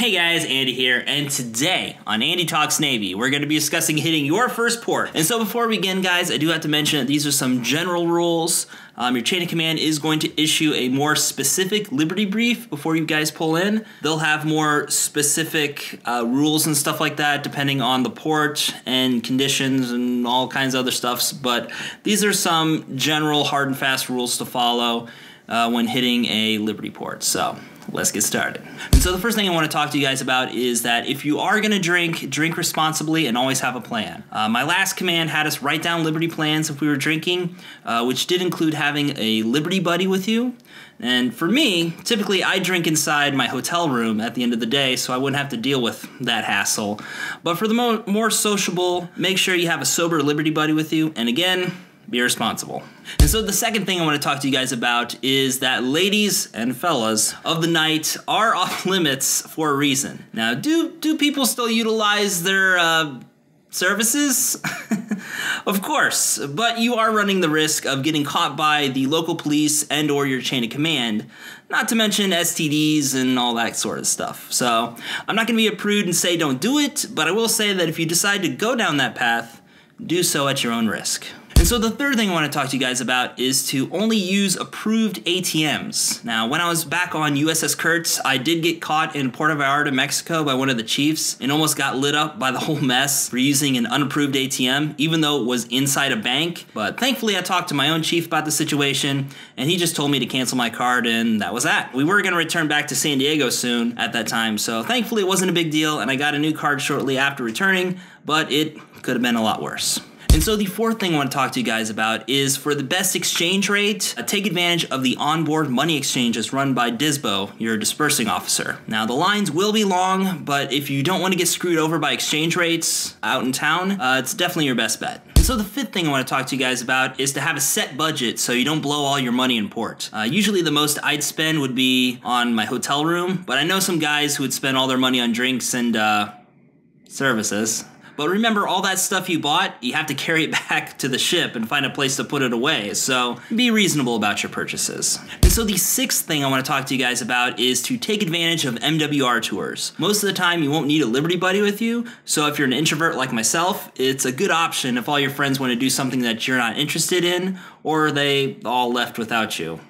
Hey guys, Andy here, and today on Andy Talks Navy, we're going to be discussing hitting your first port. And so before we begin, guys, I do have to mention that these are some general rules. Your chain of command is going to issue a more specific liberty brief before you guys pull in. They'll have more specific rules and stuff like that, depending on the port and conditions and all kinds of other stuffs. But these are some general hard and fast rules to follow when hitting a liberty port. So let's get started. And so the first thing I want to talk to you guys about is that if you are going to drink, drink responsibly and always have a plan. My last command had us write down liberty plans if we were drinking, which did include having a liberty buddy with you. And for me, typically I drink inside my hotel room at the end of the day, so I wouldn't have to deal with that hassle. But for the more sociable, make sure you have a sober liberty buddy with you. And again, be responsible. And so the second thing I want to talk to you guys about is that ladies and fellas of the night are off limits for a reason. Now, do people still utilize their services? Of course, but you are running the risk of getting caught by the local police and or your chain of command, not to mention STDs and all that sort of stuff. So I'm not going to be a prude and say don't do it, but I will say that if you decide to go down that path, do so at your own risk. And so the third thing I want to talk to you guys about is to only use approved ATMs. Now, when I was back on USS Kurtz, I did get caught in Puerto Vallarta, Mexico by one of the chiefs and almost got lit up by the whole mess for using an unapproved ATM, even though it was inside a bank. But thankfully, I talked to my own chief about the situation, and he just told me to cancel my card, and that was that. We were going to return back to San Diego soon at that time, so thankfully it wasn't a big deal, and I got a new card shortly after returning, but it could have been a lot worse. And so the fourth thing I want to talk to you guys about is for the best exchange rate, take advantage of the onboard money exchanges run by Disbo, your dispersing officer. Now, the lines will be long, but if you don't want to get screwed over by exchange rates out in town, it's definitely your best bet. And so the fifth thing I want to talk to you guys about is to have a set budget so you don't blow all your money in port. Usually the most I'd spend would be on my hotel room, but I know some guys who would spend all their money on drinks and services. But remember, all that stuff you bought, you have to carry it back to the ship and find a place to put it away. So be reasonable about your purchases. And so the sixth thing I want to talk to you guys about is to take advantage of MWR tours. Most of the time, you won't need a liberty buddy with you. So if you're an introvert like myself, it's a good option if all your friends want to do something that you're not interested in, or they all left without you.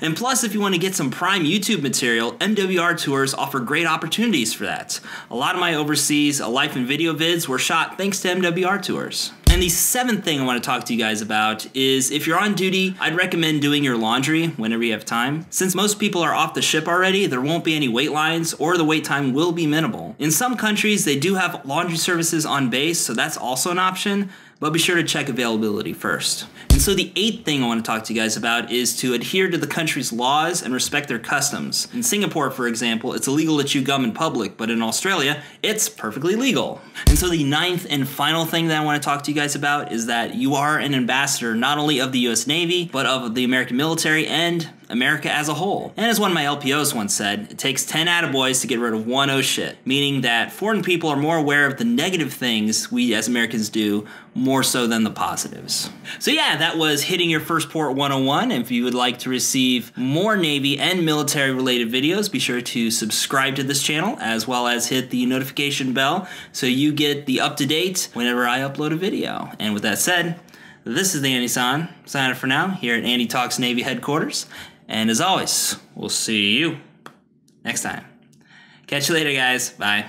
And plus, if you want to get some prime YouTube material, MWR tours offer great opportunities for that. A lot of my overseas life and video vids were shot thanks to MWR tours. And the seventh thing I want to talk to you guys about is if you're on duty, I'd recommend doing your laundry whenever you have time. Since most people are off the ship already, there won't be any wait lines or the wait time will be minimal. In some countries, they do have laundry services on base, so that's also an option, but be sure to check availability first. And so the eighth thing I want to talk to you guys about is to adhere to the country's laws and respect their customs. In Singapore, for example, it's illegal to chew gum in public, but in Australia, it's perfectly legal. And so the ninth and final thing that I want to talk to you guys about is that you are an ambassador not only of the US Navy, but of the American military and America as a whole. And as one of my LPOs once said, it takes 10 attaboys to get rid of one oh shit, meaning that foreign people are more aware of the negative things we as Americans do more so than the positives. So yeah, that was Hitting Your First Port 101. If you would like to receive more Navy and military related videos, be sure to subscribe to this channel as well as hit the notification bell so you get the up to date whenever I upload a video. And with that said, this is the Andy San, signing off for now here at Andy Talks Navy headquarters. And as always, we'll see you next time. Catch you later, guys. Bye.